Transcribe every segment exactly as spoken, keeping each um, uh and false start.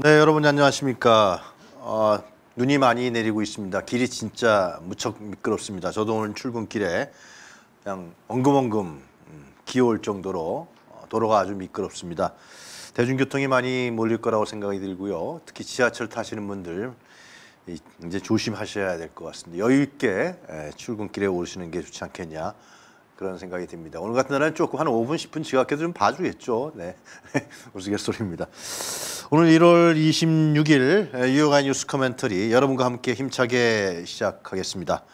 네, 여러분 안녕하십니까. 어, 눈이 많이 내리고 있습니다. 길이 진짜 무척 미끄럽습니다. 저도 오늘 출근길에 그냥 엉금엉금 기어올 정도로 도로가 아주 미끄럽습니다. 대중교통이 많이 몰릴 거라고 생각이 들고요. 특히 지하철 타시는 분들 이제 조심하셔야 될 것 같습니다. 여유 있게 출근길에 오시는 게 좋지 않겠냐 그런 생각이 듭니다. 오늘 같은 날은 조금 한 오 분 십 분 지각해도 좀 봐주겠죠. 네, 우스갯소리입니다. 오늘 일월 이십육일 유효한 뉴스 커멘터리 여러분과 함께 힘차게 시작하겠습니다.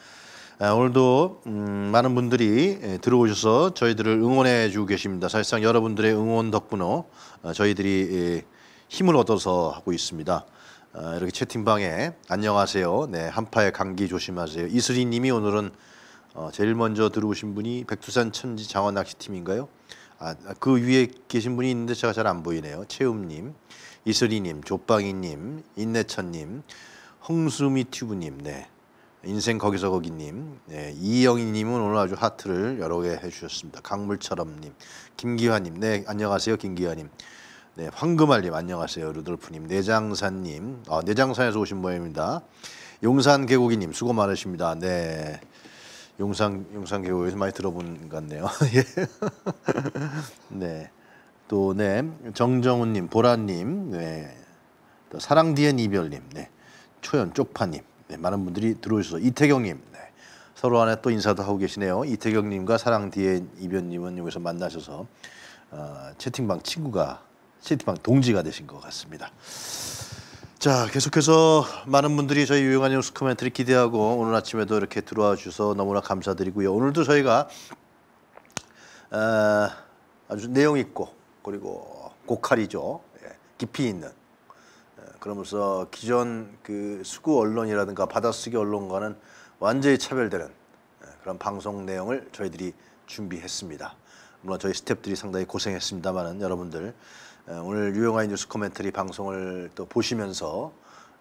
오늘도 많은 분들이 들어오셔서 저희들을 응원해 주고 계십니다. 사실상 여러분들의 응원 덕분에 저희들이 힘을 얻어서 하고 있습니다. 이렇게 채팅방에 안녕하세요. 네, 한파에 감기 조심하세요. 이슬이 님이 오늘은 어, 제일 먼저 들어오신 분이 백두산 천지 장어 낚시팀인가요? 아, 그 위에 계신 분이 있는데 제가 잘 안 보이네요. 채음님, 이슬이님, 조빵이님, 인내천님, 홍수미튜브님, 네, 인생 거기서 거기님, 네, 이영희님은 오늘 아주 하트를 여러 개 해주셨습니다. 강물처럼님, 김기환님, 네, 안녕하세요, 김기환님, 네, 황금알님, 안녕하세요, 루돌프님, 내장산님, 아, 내장산에서 오신 모양입니다. 용산 개고기님, 수고 많으십니다. 네. 용산 용산 계곡에서 많이 들어본 것 같네요. 네, 또 네 정정훈님, 보라님, 네, 또 사랑 디엔 이별님, 네, 초연 쪽파님, 네, 많은 분들이 들어오셔서 이태경님, 네, 서로 안에 또 인사도 하고 계시네요. 이태경님과 사랑 디엔 이별님은 여기서 만나셔서 어, 채팅방 친구가 채팅방 동지가 되신 것 같습니다. 자, 계속해서 많은 분들이 저희 유용한 뉴스 커멘터리 기대하고 오늘 아침에도 이렇게 들어와 주셔서 너무나 감사드리고요. 오늘도 저희가 어, 아주 내용 있고 그리고 고칼이죠. 예, 깊이 있는. 예, 그러면서 기존 그 수구 언론이라든가 받아쓰기 언론과는 완전히 차별되는 예, 그런 방송 내용을 저희들이 준비했습니다. 물론 저희 스태프들이 상당히 고생했습니다만은 여러분들 오늘 유용한 뉴스 커멘터리 방송을 또 보시면서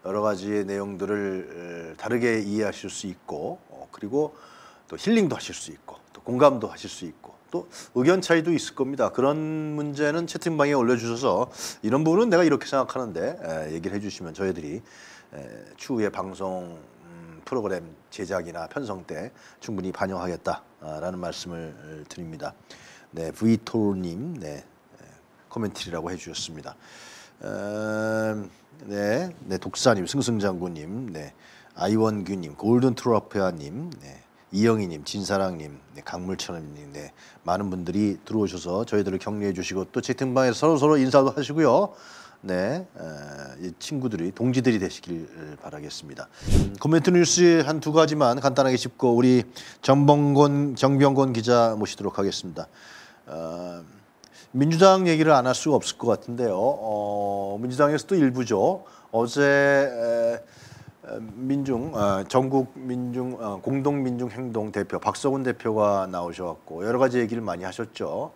여러 가지의 내용들을 다르게 이해하실 수 있고 그리고 또 힐링도 하실 수 있고 또 공감도 하실 수 있고 또 의견 차이도 있을 겁니다. 그런 문제는 채팅방에 올려주셔서 이런 부분은 내가 이렇게 생각하는데 얘기를 해주시면 저희들이 추후에 방송 프로그램 제작이나 편성 때 충분히 반영하겠다라는 말씀을 드립니다. 네, 브이토로님, 네. 코멘트리라고 해주셨습니다. 음, 네, 네, 독사님, 승승장구님, 네, 아이원규님, 골든 트로피아님, 네, 이영희님, 진사랑님, 네, 강물천님, 네, 많은 분들이 들어오셔서 저희들을 격려해 주시고 또 채팅방에서 서로 서로 인사도 하시고요. 네, 에, 친구들이 동지들이 되시길 바라겠습니다. 음, 코멘트 뉴스 한두 가지만 간단하게 짚고 우리 정병곤 정병곤 기자 모시도록 하겠습니다. 어, 민주당 얘기를 안 할 수가 없을 것 같은데요. 어, 민주당에서도 일부죠. 어제 에, 민중 에, 전국 민중 어, 공동 민중 행동 대표 박서훈 대표가 나오셔갖고 여러 가지 얘기를 많이 하셨죠.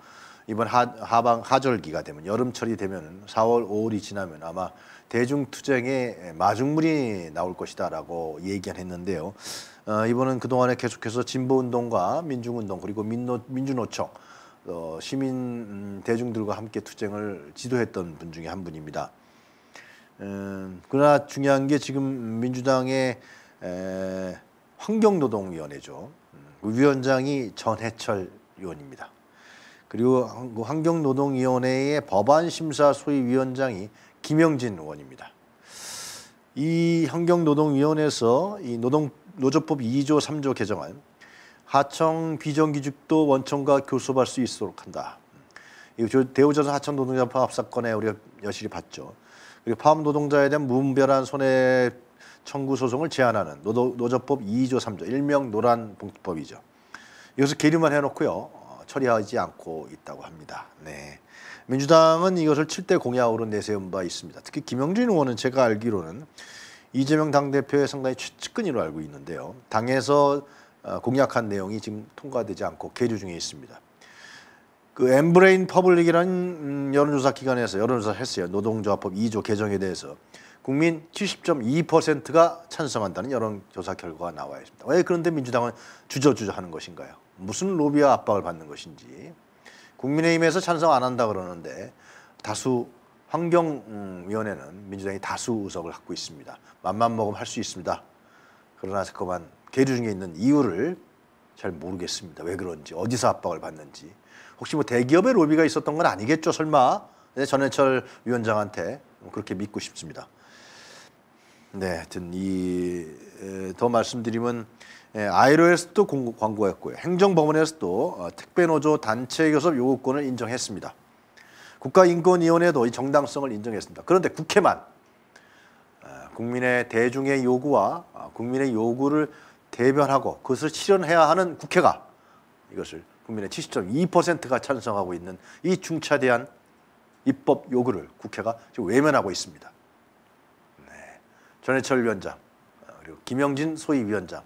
이번 하, 하방 하절기가 되면 여름철이 되면 사월 오월이 지나면 아마 대중투쟁의 마중물이 나올 것이다라고 얘기는 했는데요. 어, 이번은 그 동안에 계속해서 진보운동과 민중운동 그리고 민노, 민주노총 어, 시민 대중들과 함께 투쟁을 지도했던 분 중에 한 분입니다. 음, 그러나 중요한 게 지금 민주당의 에, 환경노동위원회죠. 그 위원장이 전해철 의원입니다. 그리고 환경노동위원회의 법안심사소위위원장이 김영진 의원입니다. 이 환경노동위원회에서 이 노동, 노조법 이조 삼조 개정안 하청 비정규직도 원청과 교섭할 수 있도록 한다. 대우조선 하청 노동자 파업 사건에 우리가 여실히 봤죠. 그리고 파업 노동자에 대한 무분별한 손해 청구 소송을 제한하는 노도, 노조법 이조 삼조, 일명 노란 봉투법이죠. 이것을 계류만 해놓고요. 어, 처리하지 않고 있다고 합니다. 네. 민주당은 이것을 칠 대 공약으로 내세운 바 있습니다. 특히 김영진 의원은 제가 알기로는 이재명 당대표의 상당히 측근으로 알고 있는데요. 당에서 공약한 내용이 지금 통과되지 않고 계류 중에 있습니다. 그 엠브레인 퍼블릭이라는 여론조사 기관에서 여론조사를 했어요. 노동조합법 이조 개정에 대해서 국민 칠십 점 이 퍼센트가 찬성한다는 여론조사 결과가 나와 있습니다. 왜 그런데 민주당은 주저주저하는 것인가요? 무슨 로비와 압박을 받는 것인지. 국민의힘에서 찬성 안 한다 그러는데 다수 환경위원회는 민주당이 다수 의석을 갖고 있습니다. 맘만 먹으면 할 수 있습니다. 그러나 그만 계류 중에 있는 이유를 잘 모르겠습니다. 왜 그런지, 어디서 압박을 받는지. 혹시 뭐 대기업의 로비가 있었던 건 아니겠죠, 설마? 네, 전해철 위원장한테 그렇게 믿고 싶습니다. 네, 하여튼 이 더 말씀드리면 아이로에서도 광고했고요. 행정법원에서도 특별노조 단체 교섭 요구권을 인정했습니다. 국가인권위원회도 이 정당성을 인정했습니다. 그런데 국회만 국민의 대중의 요구와 국민의 요구를 대변하고 그것을 실현해야 하는 국회가 이것을 국민의 칠십 점 이 퍼센트가 찬성하고 있는 이 중차대한 입법 요구를 국회가 지금 외면하고 있습니다. 네. 전해철 위원장 그리고 김영진 소위 위원장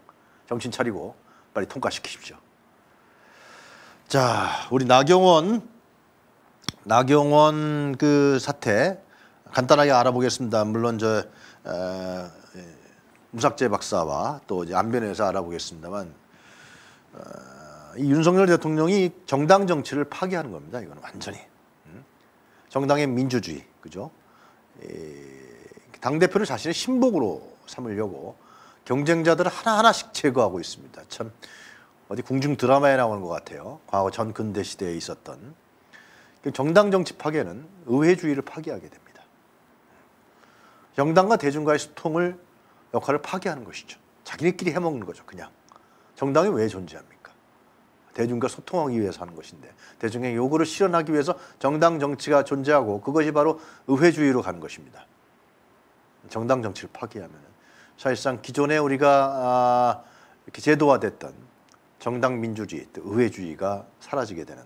정신 차리고 빨리 통과시키십시오. 자, 우리 나경원 나경원 그 사태 간단하게 알아보겠습니다. 물론 저 어, 무삭제 박사와 또 이제 안변에서 알아보겠습니다만 어, 이 윤석열 대통령이 정당 정치를 파괴하는 겁니다. 이건 완전히 음? 정당의 민주주의, 그죠? 당 대표를 자신의 신복으로 삼으려고 경쟁자들을 하나하나씩 제거하고 있습니다. 참 어디 궁중 드라마에 나오는 것 같아요. 과거 전 근대 시대에 있었던 정당 정치 파괴는 의회주의를 파괴하게 됩니다. 정당과 대중과의 소통을 역할을 파괴하는 것이죠. 자기네끼리 해먹는 거죠. 그냥 정당이 왜 존재합니까? 대중과 소통하기 위해서 하는 것인데 대중의 요구를 실현하기 위해서 정당 정치가 존재하고 그것이 바로 의회주의로 가는 것입니다. 정당 정치를 파괴하면 사실상 기존에 우리가 이렇게 제도화됐던 정당 민주주의, 의회주의가 사라지게 되는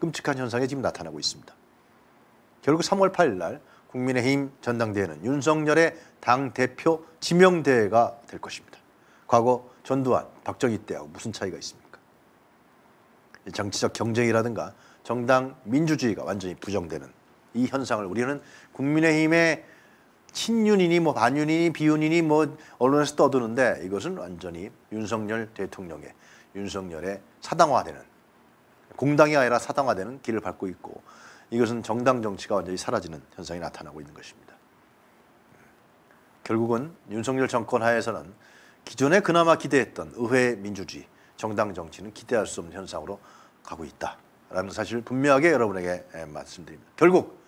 끔찍한 현상이 지금 나타나고 있습니다. 결국 삼월 팔일 날 국민의힘 전당대회는 윤석열의 당대표 지명대회가 될 것입니다. 과거 전두환, 박정희 때하고 무슨 차이가 있습니까? 정치적 경쟁이라든가 정당 민주주의가 완전히 부정되는 이 현상을 우리는 국민의힘의 친윤이니 뭐 반윤이니 비윤이니 뭐 언론에서 떠드는데 이것은 완전히 윤석열 대통령의 윤석열의 사당화되는 공당이 아니라 사당화되는 길을 밟고 있고 이것은 정당 정치가 완전히 사라지는 현상이 나타나고 있는 것입니다. 결국은 윤석열 정권 하에서는 기존에 그나마 기대했던 의회 민주주의, 정당 정치는 기대할 수 없는 현상으로 가고 있다라는 사실을 분명하게 여러분에게 말씀드립니다. 결국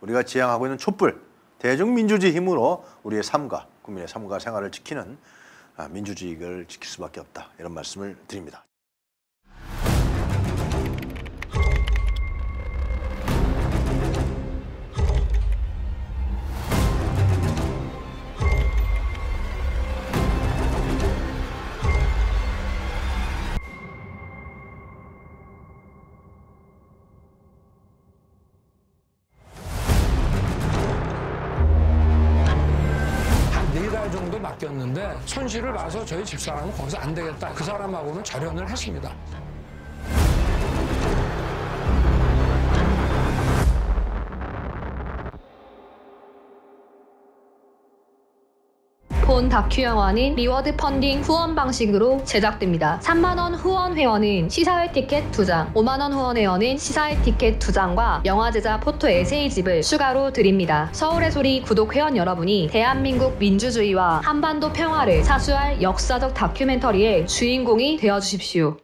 우리가 지향하고 있는 촛불, 대중민주주의 힘으로 우리의 삶과 국민의 삶과 생활을 지키는 민주주의를 지킬 수밖에 없다. 이런 말씀을 드립니다. 맡겼는데 손실을 봐서 저희 집사람은 거기서 안 되겠다. 그 사람하고는 절연을 했습니다. 본 다큐 영화는 리워드 펀딩 후원 방식으로 제작됩니다. 삼만 원 후원 회원은 시사회 티켓 두 장, 오만 원 후원 회원은 시사회 티켓 두 장과 영화 제작 포토 에세이집을 추가로 드립니다. 서울의 소리 구독 회원 여러분이 대한민국 민주주의와 한반도 평화를 사수할 역사적 다큐멘터리의 주인공이 되어주십시오.